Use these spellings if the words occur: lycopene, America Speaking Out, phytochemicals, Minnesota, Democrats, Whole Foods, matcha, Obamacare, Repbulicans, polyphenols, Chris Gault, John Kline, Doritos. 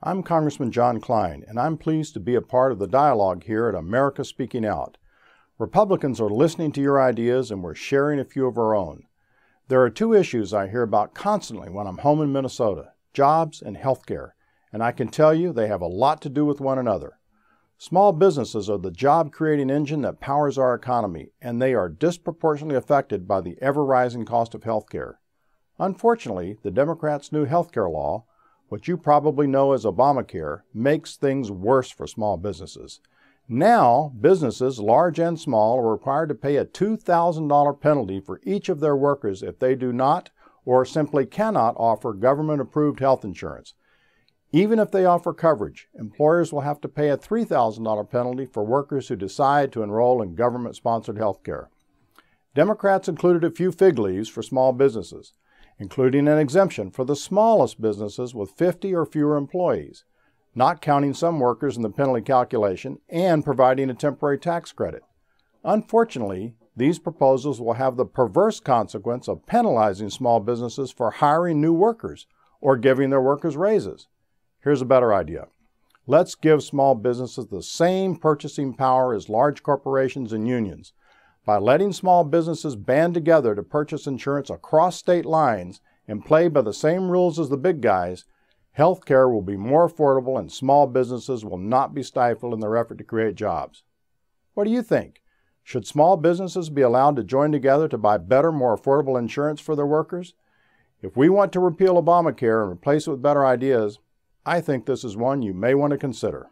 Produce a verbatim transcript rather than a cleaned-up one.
I'm Congressman John Kline, and I'm pleased to be a part of the dialogue here at America Speaking Out. Republicans are listening to your ideas, and we're sharing a few of our own. There are two issues I hear about constantly when I'm home in Minnesota, jobs and health care, and I can tell you they have a lot to do with one another. Small businesses are the job-creating engine that powers our economy, and they are disproportionately affected by the ever-rising cost of health care. Unfortunately, the Democrats' new health care law, what you probably know as Obamacare, makes things worse for small businesses. Now, businesses, large and small, are required to pay a two thousand dollar penalty for each of their workers if they do not or simply cannot offer government-approved health insurance. Even if they offer coverage, employers will have to pay a three thousand dollar penalty for workers who decide to enroll in government-sponsored health care. Democrats included a few fig leaves for small businesses, including an exemption for the smallest businesses with fifty or fewer employees, not counting some workers in the penalty calculation, and providing a temporary tax credit. Unfortunately, these proposals will have the perverse consequence of penalizing small businesses for hiring new workers or giving their workers raises. Here's a better idea. Let's give small businesses the same purchasing power as large corporations and unions. By letting small businesses band together to purchase insurance across state lines and play by the same rules as the big guys, health care will be more affordable and small businesses will not be stifled in their effort to create jobs. What do you think? Should small businesses be allowed to join together to buy better, more affordable insurance for their workers? If we want to repeal Obamacare and replace it with better ideas, I think this is one you may want to consider.